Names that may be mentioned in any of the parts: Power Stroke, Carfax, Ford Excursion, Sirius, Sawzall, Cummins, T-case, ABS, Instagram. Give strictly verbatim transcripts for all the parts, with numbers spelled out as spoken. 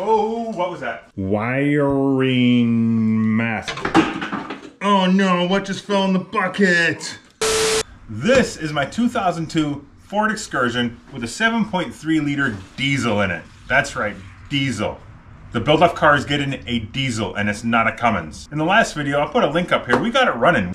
Oh, what was that? Wiring mask. Oh no, what just fell in the bucket? This is my two thousand two Ford Excursion with a seven point three liter diesel in it. That's right, diesel. The build-up cars get in a diesel and it's not a Cummins. In the last video, I'll put a link up here. We got it running.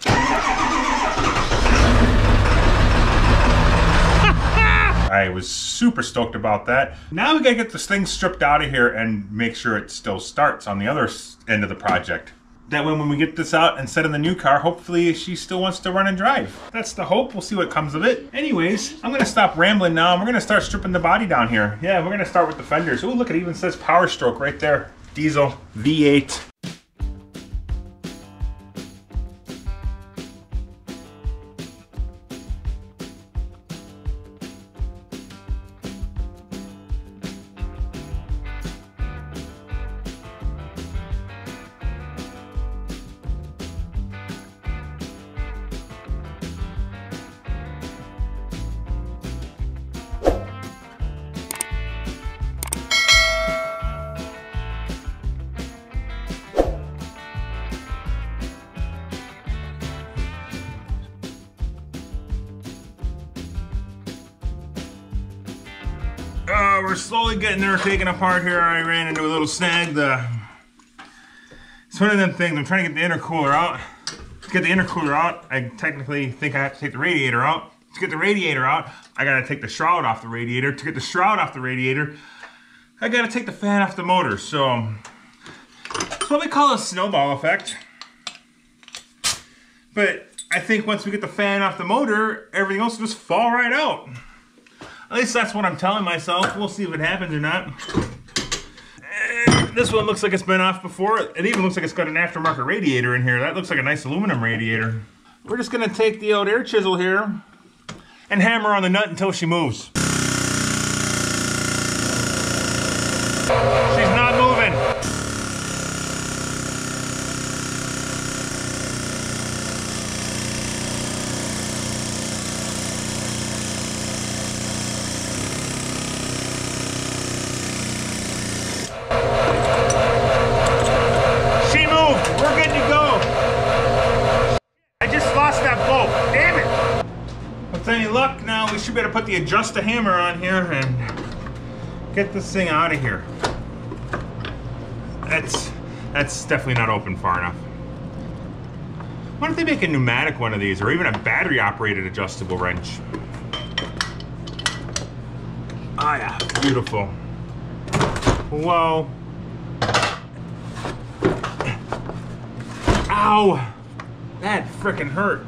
I was super stoked about that. Now we gotta get this thing stripped out of here and make sure it still starts on the other end of the project. That way when we get this out and set in the new car, hopefully she still wants to run and drive. That's the hope, we'll see what comes of it. Anyways, I'm gonna stop rambling now and we're gonna start stripping the body down here. Yeah, we're gonna start with the fenders. Ooh, look, it even says Power Stroke right there. Diesel V eight. Uh, we're slowly getting there, taken apart here. I ran into a little snag. The it's one of them things. I'm trying to get the intercooler out. To get the intercooler out, I technically think I have to take the radiator out. To get the radiator out, I gotta take the shroud off the radiator. To get the shroud off the radiator, I gotta take the fan off the motor. So it's what we call a snowball effect. But I think once we get the fan off the motor, everything else will just fall right out. At least that's what I'm telling myself. We'll see if it happens or not. And this one looks like it's been off before. It even looks like it's got an aftermarket radiator in here. That looks like a nice aluminum radiator. We're just gonna take the old air chisel here and hammer on the nut until she moves. She's not moving. We better put the adjust the hammer on here and get this thing out of here. That's that's definitely not open far enough. Why don't they make a pneumatic one of these, or even a battery operated adjustable wrench? Ah, yeah, beautiful. Whoa. Ow! That frickin' hurt.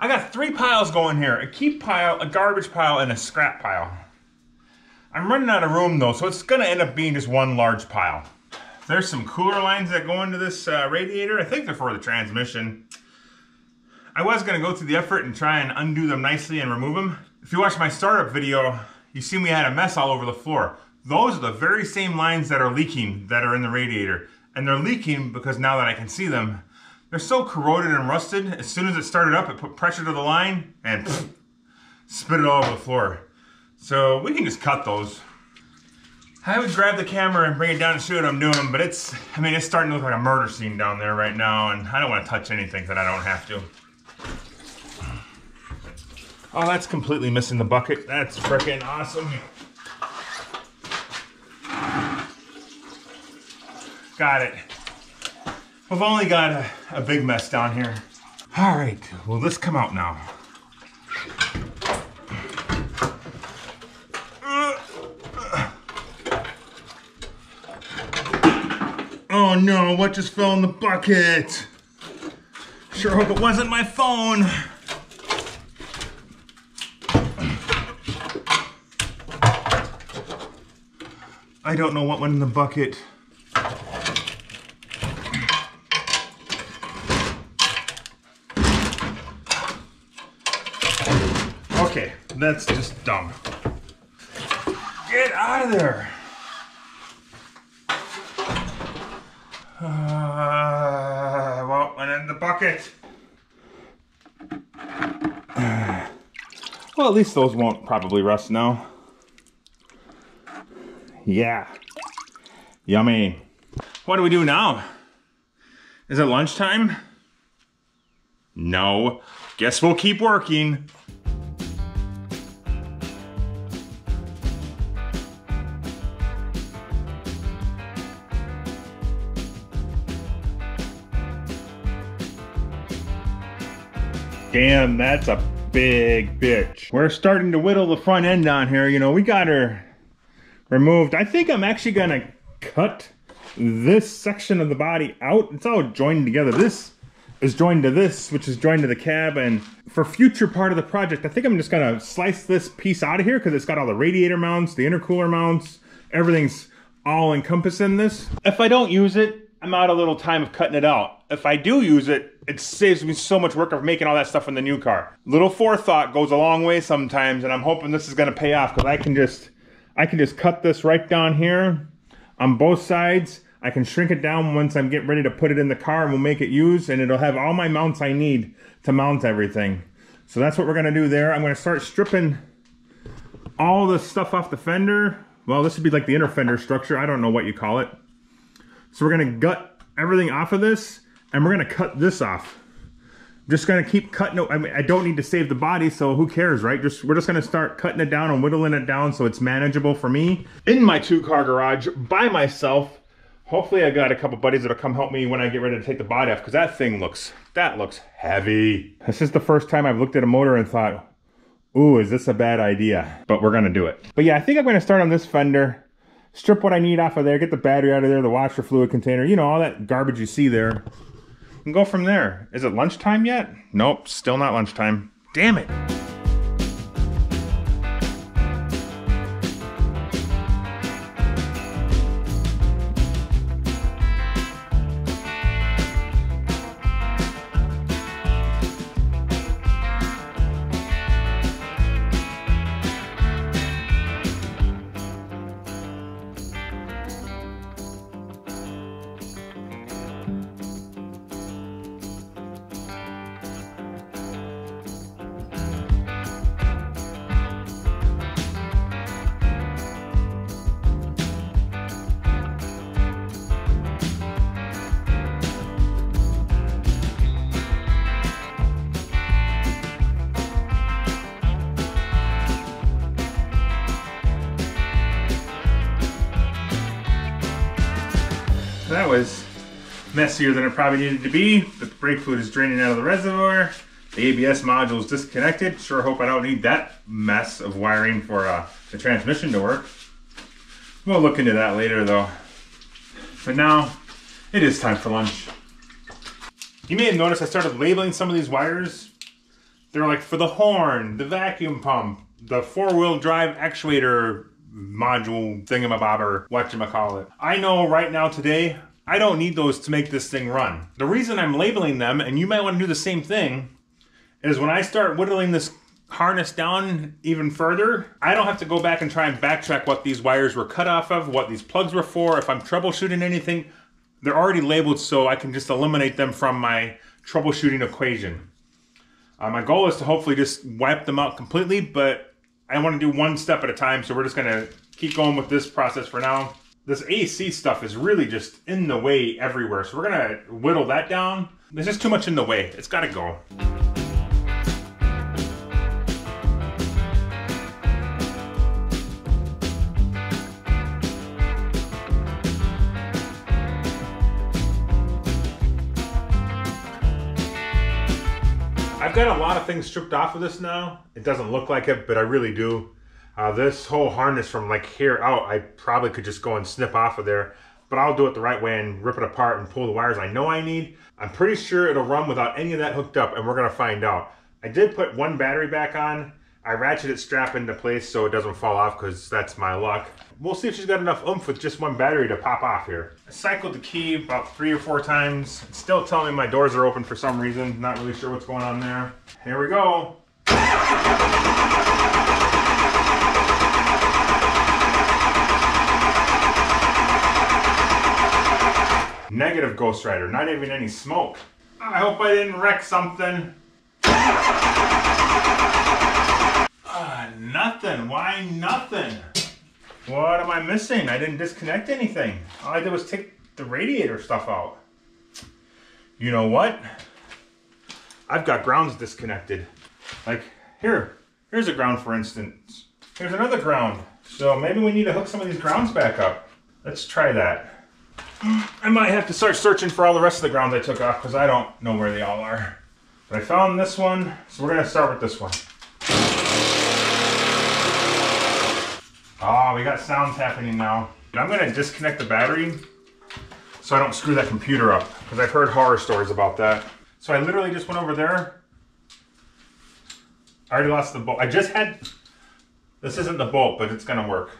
I got three piles going here, a keep pile, a garbage pile, and a scrap pile. I'm running out of room though, so it's gonna end up being just one large pile. There's some cooler lines that go into this uh, radiator. I think they're for the transmission. I was gonna go through the effort and try and undo them nicely and remove them. If you watched my startup video, you see we had a mess all over the floor. Those are the very same lines that are leaking that are in the radiator. And they're leaking because now that I can see them, they're so corroded and rusted, as soon as it started up, it put pressure to the line and pfft, spit it all over the floor. So we can just cut those. I would grab the camera and bring it down and show what I'm doing, but it's, I mean, it's starting to look like a murder scene down there right now, and I don't want to touch anything that I don't have to. Oh, that's completely missing the bucket. That's freaking awesome. Got it. We've only got a, a big mess down here. All right, will this come out now? Oh no, what just fell in the bucket? Sure hope it wasn't my phone. I don't know what went in the bucket. That's just dumb. Get out of there. Uh, well, and in the bucket. Well, at least those won't probably rust now. Yeah. Yummy. What do we do now? Is it lunchtime? No. Guess we'll keep working. Damn, that's a big bitch. We're starting to whittle the front end on here. You know, we got her removed. I think I'm actually gonna cut this section of the body out. It's all joined together. This is joined to this, which is joined to the cab. And for future part of the project, I think I'm just gonna slice this piece out of here because it's got all the radiator mounts, the intercooler mounts, everything's all encompassed in this. If I don't use it, I'm out a little time of cutting it out. If I do use it, it saves me so much work of making all that stuff in the new car. Little forethought goes a long way sometimes, and I'm hoping this is gonna pay off because I can just, I can just cut this right down here on both sides. I can shrink it down once I'm getting ready to put it in the car and we'll make it used, and it'll have all my mounts I need to mount everything. So that's what we're gonna do there. I'm gonna start stripping all the stuff off the fender. Well, this would be like the inner fender structure. I don't know what you call it. So we're gonna gut everything off of this. And we're gonna cut this off. Just gonna keep cutting it. I mean, I don't need to save the body, so who cares, right? Just we're just gonna start cutting it down and whittling it down so it's manageable for me. In my two-car garage by myself. Hopefully I got a couple buddies that'll come help me when I get ready to take the body off, because that thing looks that looks heavy. This is the first time I've looked at a motor and thought, ooh, is this a bad idea? But we're gonna do it. But yeah, I think I'm gonna start on this fender. Strip what I need off of there, get the battery out of there, the washer fluid container, you know, all that garbage you see there. And go from there. Is it lunchtime yet? Nope, still not lunchtime. Damn it. That was messier than it probably needed to be, but the brake fluid is draining out of the reservoir. The A B S module is disconnected. Sure hope I don't need that mess of wiring for uh, the transmission to work. We'll look into that later though. But now, it is time for lunch. You may have noticed I started labeling some of these wires. They're like for the horn, the vacuum pump, the four-wheel drive actuator module thingamabobber, whatchamacallit. I know right now today, I don't need those to make this thing run. The reason I'm labeling them, and you might want to do the same thing, is when I start whittling this harness down even further, I don't have to go back and try and backtrack what these wires were cut off of, what these plugs were for. If I'm troubleshooting anything, they're already labeled so I can just eliminate them from my troubleshooting equation. Uh, my goal is to hopefully just wipe them out completely, but I want to do one step at a time, so we're just going to keep going with this process for now. This A C stuff is really just in the way everywhere, so we're going to whittle that down. There's just too much in the way. It's got to go. I've got a lot of things stripped off of this now. It doesn't look like it, but I really do. Uh, this whole harness from like here out, I probably could just go and snip off of there, but I'll do it the right way and rip it apart and pull the wires I know I need. I'm pretty sure it'll run without any of that hooked up, and we're gonna find out. I did put one battery back on. I ratchet it strap into place so it doesn't fall off, because that's my luck. We'll see if she's got enough oomph with just one battery to pop off here. I cycled the key about three or four times. It's still telling me my doors are open for some reason. Not really sure what's going on there. Here we go. Negative Ghost Rider, not even any smoke. I hope I didn't wreck something. nothing. Why nothing? What am I missing? I didn't disconnect anything. All I did was take the radiator stuff out. You know what? I've got grounds disconnected. Like here, here's a ground for instance. Here's another ground. So maybe we need to hook some of these grounds back up. Let's try that. I might have to start searching for all the rest of the grounds I took off because I don't know where they all are. But I found this one, so we're gonna start with this one. Ah, oh, we got sounds happening now. I'm gonna disconnect the battery so I don't screw that computer up because I've heard horror stories about that. So I literally just went over there. I already lost the bolt. I just had, this isn't the bolt, but it's gonna work.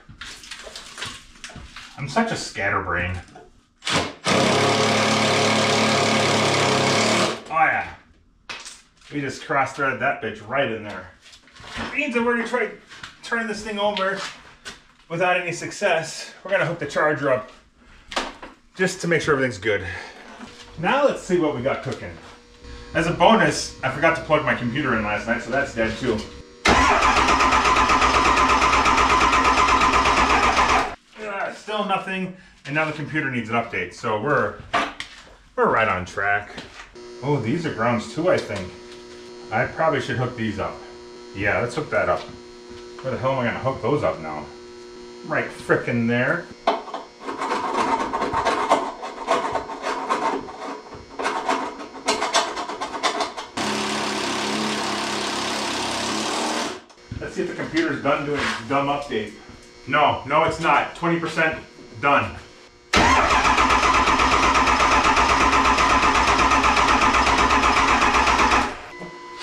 I'm such a scatterbrain. Oh yeah. We just cross-threaded that bitch right in there. It means I've already tried turning this thing over without any success. We're gonna hook the charger up just to make sure everything's good. Now let's see what we got cooking. As a bonus, I forgot to plug my computer in last night, so that's dead too. Uh, still nothing, and now the computer needs an update, so we're, we're right on track. Oh, these are grounds too, I think. I probably should hook these up. Yeah, let's hook that up. Where the hell am I gonna hook those up now? Right frickin' there. Let's see if the computer's done doing its dumb update. No, no it's not. twenty percent done.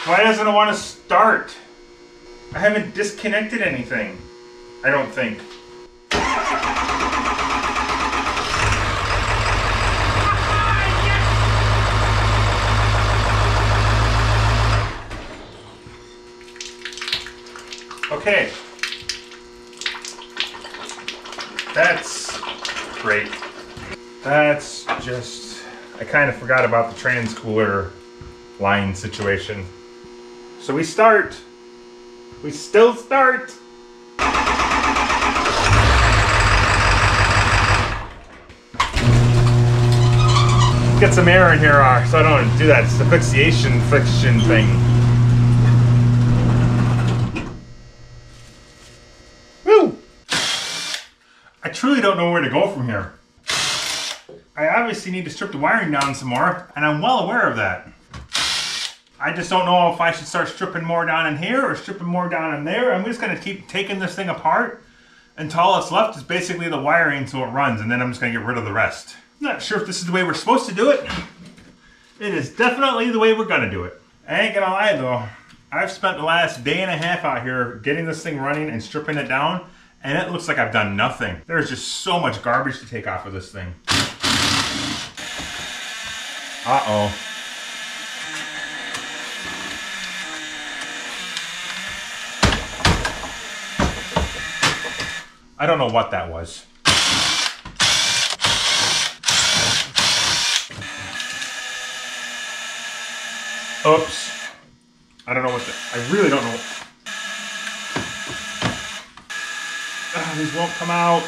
Why doesn't it want to start? I haven't disconnected anything. I don't think. Okay. That's great. That's just, I kind of forgot about the trans cooler line situation. So we start. We still start. Let's get some air in here so I don't do that asphyxiation friction thing. Woo! I truly don't know where to go from here. I obviously need to strip the wiring down some more, and I'm well aware of that. I just don't know if I should start stripping more down in here or stripping more down in there. I'm just gonna keep taking this thing apart until all that's left is basically the wiring so it runs, and then I'm just gonna get rid of the rest. I'm not sure if this is the way we're supposed to do it. It is definitely the way we're gonna do it. I ain't gonna lie though, I've spent the last day and a half out here getting this thing running and stripping it down, and it looks like I've done nothing. There's just so much garbage to take off of this thing. Uh-oh. I don't know what that was. Oops. I don't know what that, I really don't know. Ugh, these won't come out.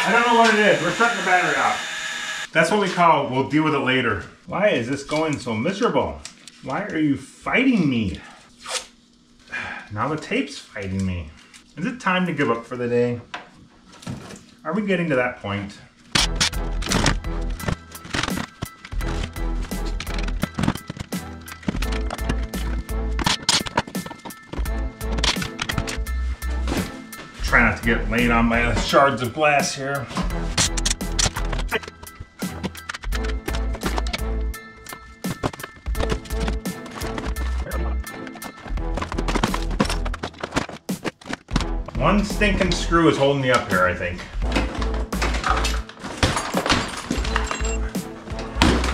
I don't know what it is. We're shutting the battery off. That's what we call, we'll deal with it later. Why is this going so miserable? Why are you fighting me? Now the tape's fighting me. Is it time to give up for the day? Are we getting to that point? Try not to get laid on by shards of glass here. One stinking screw is holding me up here, I think.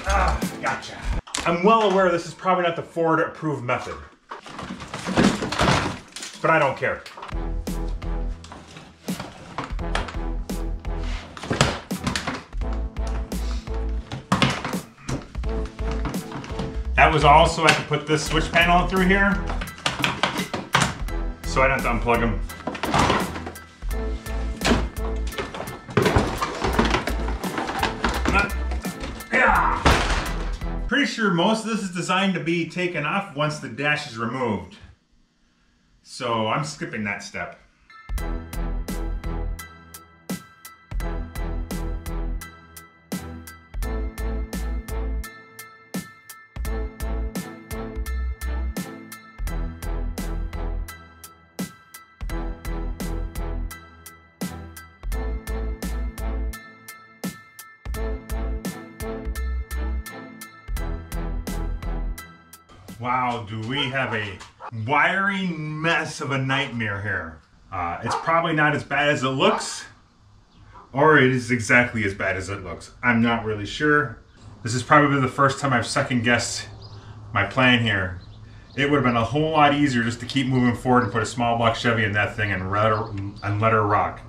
Ah, gotcha. I'm well aware this is probably not the Ford approved method, but I don't care. That was all so I could put this switch panel through here so I don't have to unplug them. pretty sure most of this is designed to be taken off once the dash is removed. So I'm skipping that step. Wow, do we have a wiring mess of a nightmare here. Uh, it's probably not as bad as it looks, or it is exactly as bad as it looks. I'm not really sure. This is probably the first time I've second-guessed my plan here. It would have been a whole lot easier just to keep moving forward and put a small block Chevy in that thing and let her, and let her rock.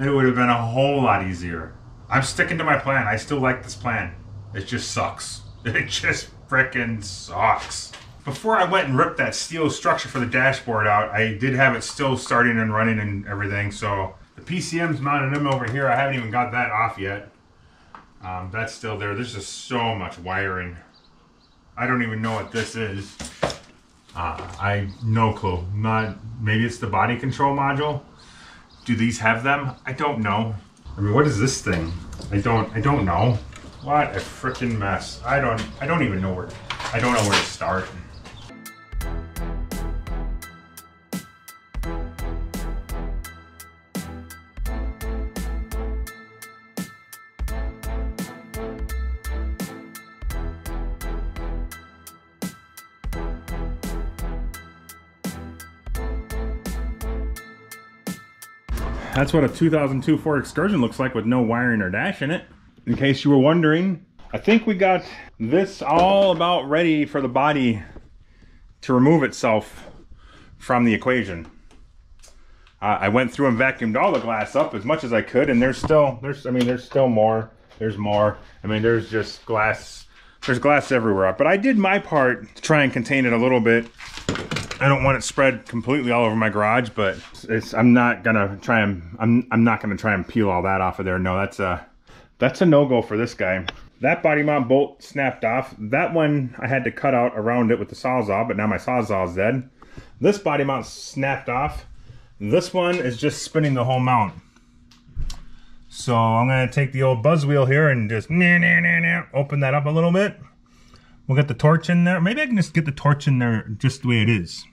It would have been a whole lot easier. I'm sticking to my plan. I still like this plan. It just sucks. It just frickin' sucks. Before I went and ripped that steel structure for the dashboard out, I did have it still starting and running and everything, so the P C M's mounted them over here. I haven't even got that off yet. Um, that's still there. There's just so much wiring. I don't even know what this is. Uh, I no clue. Not, maybe it's the body control module. Do these have them? I don't know. I mean, what is this thing? I don't, I don't know. What a freaking mess. I don't, I don't even know where, I don't know where to start. That's what a two thousand two Ford Excursion looks like with no wiring or dash in it. In case you were wondering, I think we got this all about ready for the body to remove itself from the equation. Uh, I went through and vacuumed all the glass up as much as I could, and there's still, there's, I mean, there's still more, there's more. I mean, there's just glass, there's glass everywhere. But I did my part to try and contain it a little bit. I don't want it spread completely all over my garage, but it's, I'm not gonna try and I'm I'm not gonna try and peel all that off of there. No, that's a that's a no-go for this guy. That body mount bolt snapped off. That one I had to cut out around it with the Sawzall, but now my Sawzall's dead. This body mount snapped off. This one is just spinning the whole mount. So I'm gonna take the old buzz wheel here and just nah, nah, nah, nah, open that up a little bit. We'll get the torch in there. Maybe I can just get the torch in there just the way it is.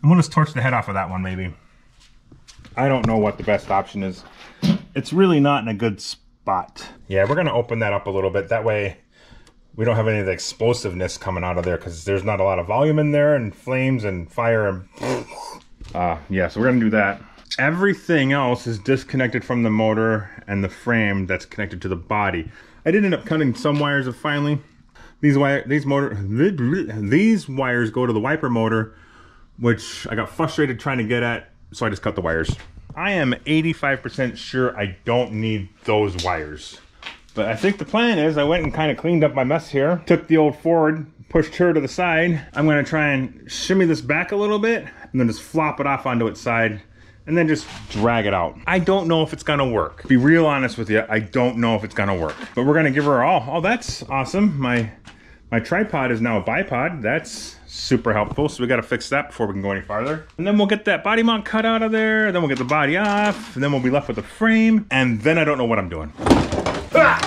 And we'll just torch the head off of that one, maybe. I don't know what the best option is. It's really not in a good spot. Yeah, we're going to open that up a little bit. That way we don't have any of the explosiveness coming out of there because there's not a lot of volume in there and flames and fire. And uh, yeah, so we're going to do that. Everything else is disconnected from the motor and the frame that's connected to the body. I did end up cutting some wires of finally. These, wire, these, motor, these wires go to the wiper motor, which I got frustrated trying to get at, so I just cut the wires. I am eighty-five percent sure I don't need those wires. But I think the plan is I went and kind of cleaned up my mess here, took the old Ford, pushed her to the side. I'm gonna try and shimmy this back a little bit and then just flop it off onto its side and then just drag it out. I don't know if it's gonna work. To be real honest with you, I don't know if it's gonna work. But we're gonna give her all. Oh, that's awesome. My My tripod is now a bipod. That's super helpful. So we got to fix that before we can go any farther. And then we'll get that body mount cut out of there. Then we'll get the body off. And then we'll be left with the frame. And then I don't know what I'm doing. Ah!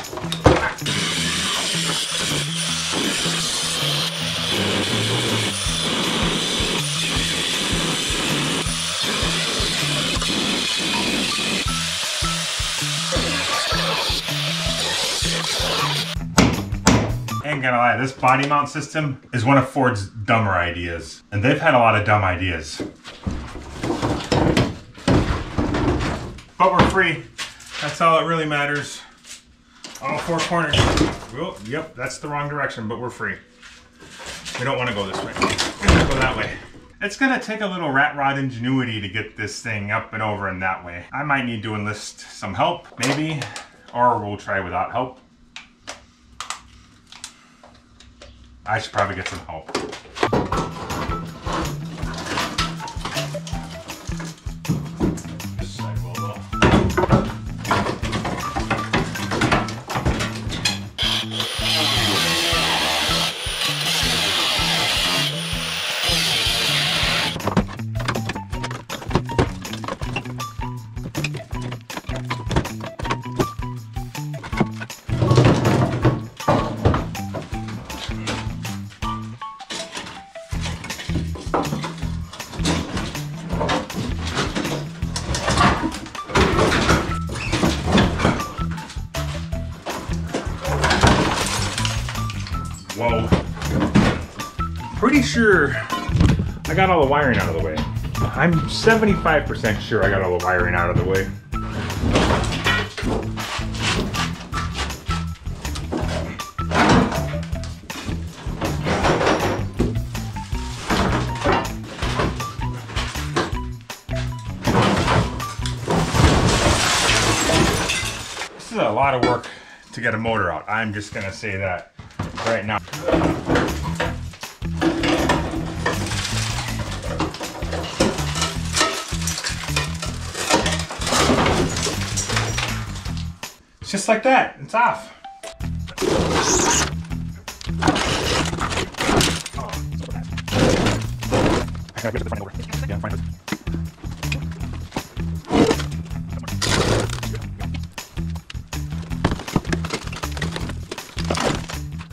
Ain't gonna lie, this body mount system is one of Ford's dumber ideas, and they've had a lot of dumb ideas. But we're free. That's all that really matters. All four corners. Well, yep, that's the wrong direction, but we're free. We don't want to go this way. We're gonna go that way. It's gonna take a little Ratrod ingenuity to get this thing up and over in that way. I might need to enlist some help, maybe, or we'll try without help. I should probably get some help. sure I got all the wiring out of the way. I'm seventy-five percent sure I got all the wiring out of the way. This is a lot of work to get a motor out. I'm just gonna say that right now. It's just like that, it's off. I gotta get the front over. Yeah, find it.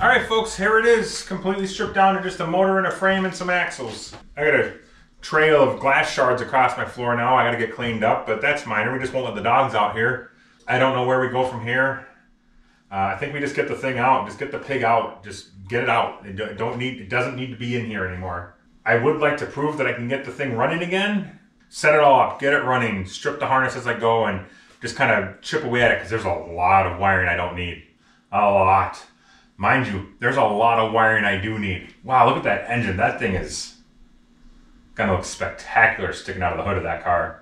All right, folks, here it is, completely stripped down to just a motor and a frame and some axles. I got a trail of glass shards across my floor now. I got to get cleaned up, but that's minor. We just won't let the dogs out here. I don't know where we go from here. Uh, I think we just get the thing out, just get the pig out, just get it out. It don't need, it doesn't need to be in here anymore. I would like to prove that I can get the thing running again, set it all up, get it running, strip the harness as I go, and just kind of chip away at it because there's a lot of wiring I don't need, a lot. Mind you, there's a lot of wiring I do need. Wow, look at that engine. That thing is gonna look spectacular sticking out of the hood of that car.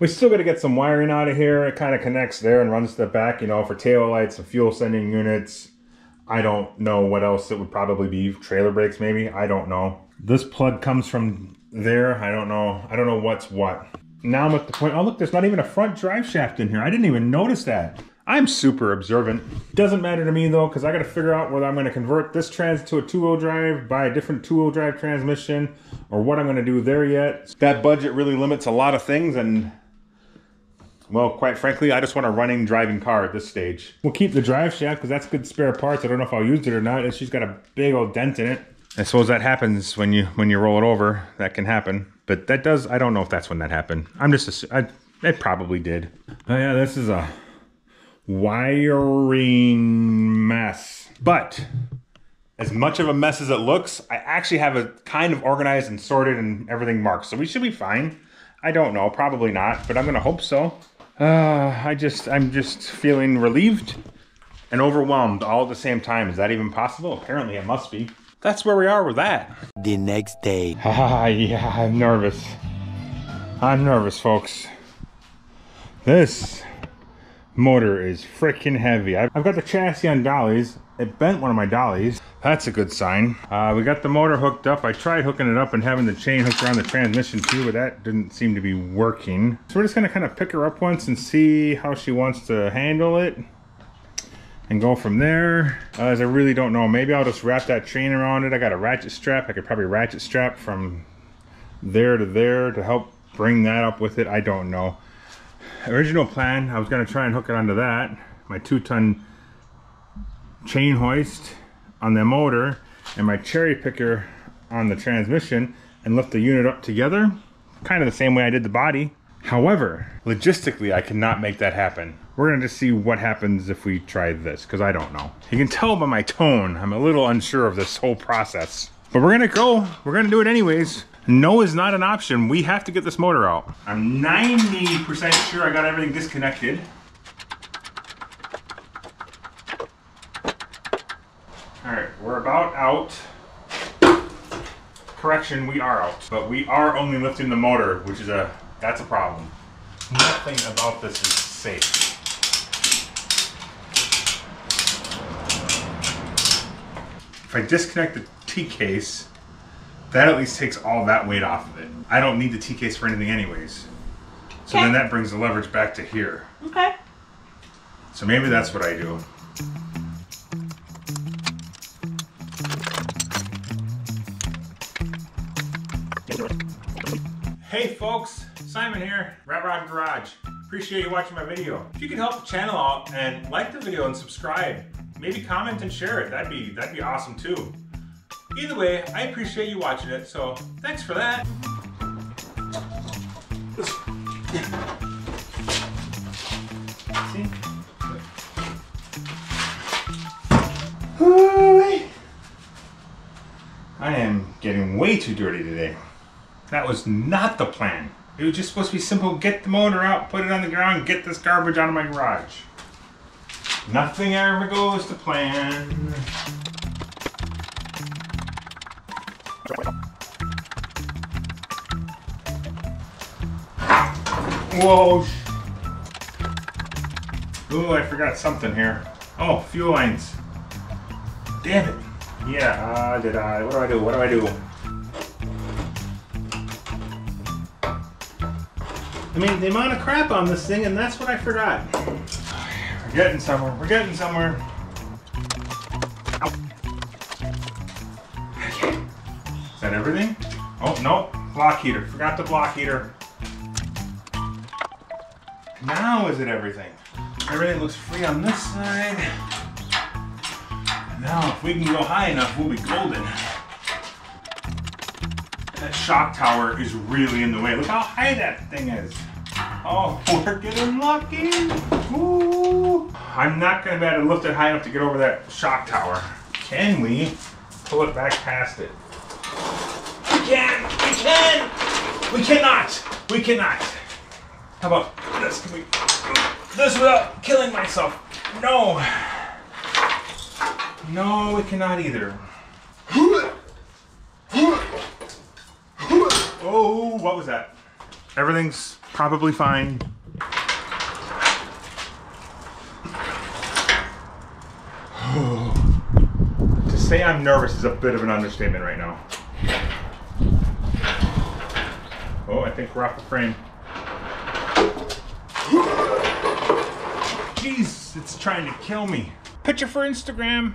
We still gotta get some wiring out of here. It kind of connects there and runs to the back, you know, for taillights and fuel sending units. I don't know what else it would probably be. Trailer brakes maybe, I don't know. This plug comes from there, I don't know. I don't know what's what. Now I'm at the point, oh look, there's not even a front drive shaft in here. I didn't even notice that. I'm super observant. Doesn't matter to me though, because I got to figure out whether I'm going to convert this trans to a two-wheel drive, buy a different two-wheel drive transmission, or what I'm going to do there yet. That budget really limits a lot of things, and well, quite frankly, I just want a running, driving car at this stage. We'll keep the drive shaft because that's good spare parts. I don't know if I'll use it or not. She's got a big old dent in it. I suppose that happens when you when you roll it over. That can happen, but that does. I don't know if that's when that happened. I'm just. I. It probably did. Oh yeah, this is a wiring mess, but as much of a mess as it looks, I actually have it kind of organized and sorted and everything marked, so we should be fine. I don't know, probably not, but I'm gonna hope so. uh i just i'm just feeling relieved and overwhelmed all at the same time. Is that even possible? Apparently it must be. That's where we are with that. The next day. Ah, yeah, i'm nervous i'm nervous folks. This motor is freaking heavy. I've got the chassis on dollies. It bent one of my dollies. That's a good sign. Uh, we got the motor hooked up. I tried hooking it up and having the chain hooked around the transmission too, but that didn't seem to be working. So we're just gonna kind of pick her up once and see how she wants to handle it and go from there. Uh, as I really don't know, maybe I'll just wrap that chain around it. I got a ratchet strap. I could probably ratchet strap from there to there to help bring that up with it. I don't know. Original plan, I was going to try and hook it onto that, my two-ton chain hoist on the motor and my cherry picker on the transmission, and lift the unit up together kind of the same way I did the body. However, logistically I cannot make that happen. We're going to just see what happens if we try this, because I don't know. You can tell by my tone I'm a little unsure of this whole process, but we're going to go, we're going to do it anyways. No is not an option. We have to get this motor out. I'm ninety percent sure I got everything disconnected. All right, we're about out. Correction, we are out, but we are only lifting the motor, which is a, that's a problem. Nothing about this is safe. If I disconnect the T-case, that at least takes all that weight off of it. I don't need the T-case for anything anyways. So okay. Then that brings the leverage back to here. Okay. So maybe that's what I do. Hey folks, Simon here, Ratrod Garage. Appreciate you watching my video. If you can help the channel out and like the video and subscribe, maybe comment and share it, that'd be, that'd be awesome too. Either way, I appreciate you watching it, so thanks for that. See? I am getting way way too dirty today. That was not the plan. It was just supposed to be simple. Get the motor out, put it on the ground, get this garbage out of my garage. Nothing ever goes to plan. Whoa. Ooh, I forgot something here. Oh, fuel lines. Damn it. Yeah, uh, did I? What do I do? What do I do? I mean, the amount of crap on this thing, and that's what I forgot. We're getting somewhere. We're getting somewhere. Ow. Is that everything? Oh, no. Block heater. Forgot the block heater. Now is it everything? Everything looks free on this side. And now, if we can go high enough, we'll be golden. That shock tower is really in the way. Look how high that thing is. Oh, we're getting lucky. Ooh. I'm not going to be able to lift it high enough to get over that shock tower. Can we pull it back past it? We can. We can. We cannot. We cannot. How about this? Can we do this without killing myself? No. No, we cannot either. Oh, what was that? Everything's probably fine. To say I'm nervous is a bit of an understatement right now. Oh, I think we're off the frame. Jeez, it's trying to kill me. Picture for Instagram.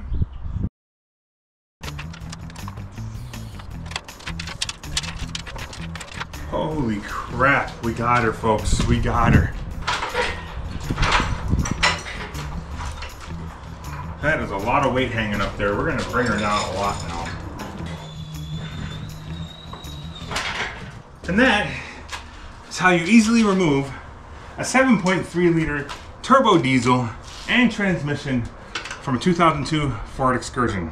Holy crap, we got her, folks. We got her. That is a lot of weight hanging up there. We're going to bring her down a lot now. And that is how you easily remove a seven point three liter turbo diesel and transmission from a two thousand two Ford Excursion.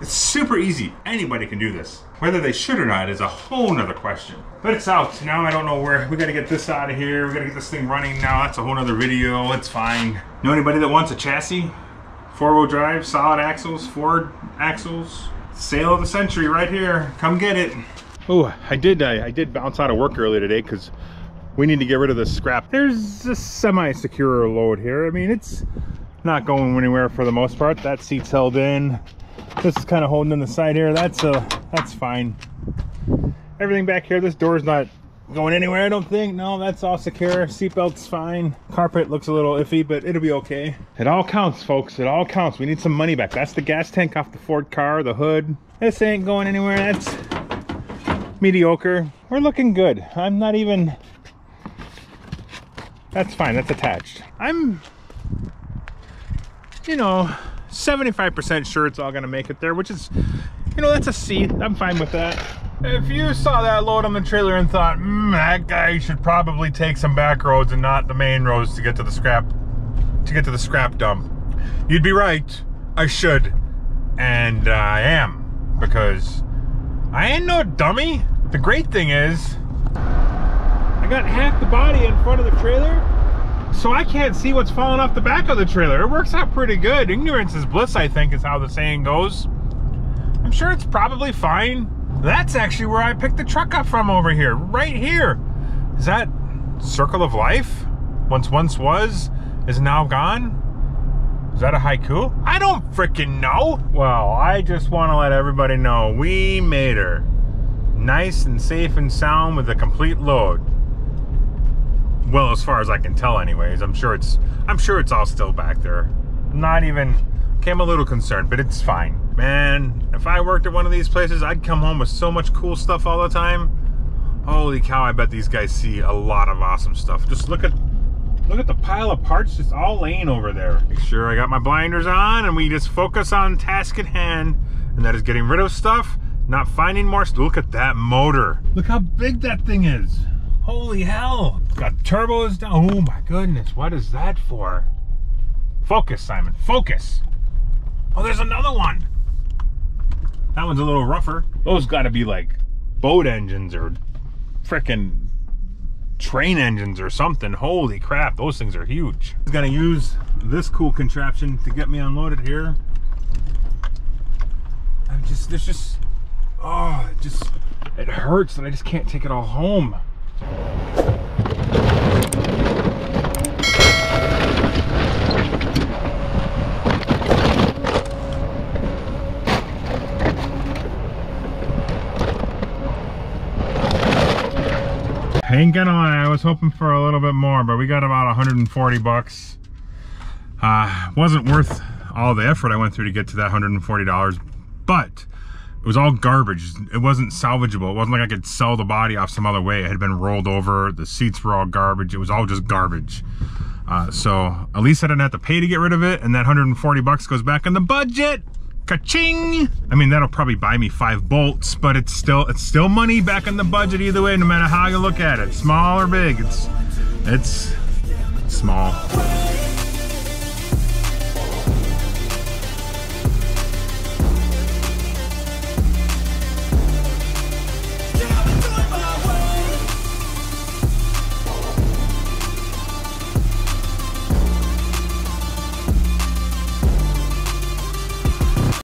It's super easy. Anybody can do this. Whether they should or not is a whole nother question. But it's out. Now I don't know where. We gotta get this out of here. We gotta get this thing running now. That's a whole nother video. It's fine. Know anybody that wants a chassis? Four-wheel drive, solid axles, Ford axles. Sale of the century right here. Come get it. Oh, I did, I, I did bounce out of work early today because we need to get rid of this scrap. There's a semi-secure load here. I mean, it's not going anywhere for the most part. That seat's held in. This is kind of holding in the side here. That's a that's fine. Everything back here. This door's not going anywhere, I don't think. No, that's all secure. Seatbelt's fine. Carpet looks a little iffy, but it'll be okay. It all counts, folks. It all counts. We need some money back. That's the gas tank off the Ford car, the hood. This ain't going anywhere. That's mediocre. We're looking good. I'm not even... That's fine. That's attached. I'm, you know... seventy-five percent sure it's all gonna make it there, which is, you know, that's a C. I'm fine with that. If you saw that load on the trailer and thought, mm, that guy should probably take some back roads and not the main roads to get to the scrap, to get to the scrap dump, you'd be right. I should, and uh, I am, because I ain't no dummy. The great thing is, I got half the body in front of the trailer. So I can't see what's falling off the back of the trailer. It works out pretty good. Ignorance is bliss, I think, is how the saying goes. I'm sure it's probably fine. That's actually where I picked the truck up from over here, right here. Is that circle of life? Once once was, is now gone? Is that a haiku? I don't freaking know. Well, I just want to let everybody know we made her nice and safe and sound with a complete load. Well, as far as I can tell anyways. I'm sure it's I'm sure it's all still back there. Not even okay, I'm a little concerned, but it's fine. Man, if I worked at one of these places, I'd come home with so much cool stuff all the time. Holy cow, I bet these guys see a lot of awesome stuff. Just look at look at the pile of parts just all laying over there. Make sure I got my blinders on and we just focus on task at hand, and that is getting rid of stuff, not finding more stuff. Look at that motor. Look how big that thing is. Holy hell. Got turbos down. Oh my goodness. What is that for? Focus, Simon. Focus. Oh, there's another one. That one's a little rougher. Those got to be like boat engines or freaking train engines or something. Holy crap, those things are huge. I'm gonna use this cool contraption to get me unloaded here. I'm just, there's just, oh, it just, it hurts that I just can't take it all home. Ain't gonna lie, I was hoping for a little bit more, but we got about one hundred forty bucks. Uh, wasn't worth all the effort I went through to get to that one hundred forty dollars, but it was all garbage. It wasn't salvageable. It wasn't like I could sell the body off some other way. It had been rolled over. The seats were all garbage. It was all just garbage. Uh, so at least I didn't have to pay to get rid of it, and that one hundred forty bucks goes back in the budget. Ka-ching! I mean, that'll probably buy me five bolts, but it's still it's still money back in the budget either way, no matter how you look at it. Small or big, it's it's small.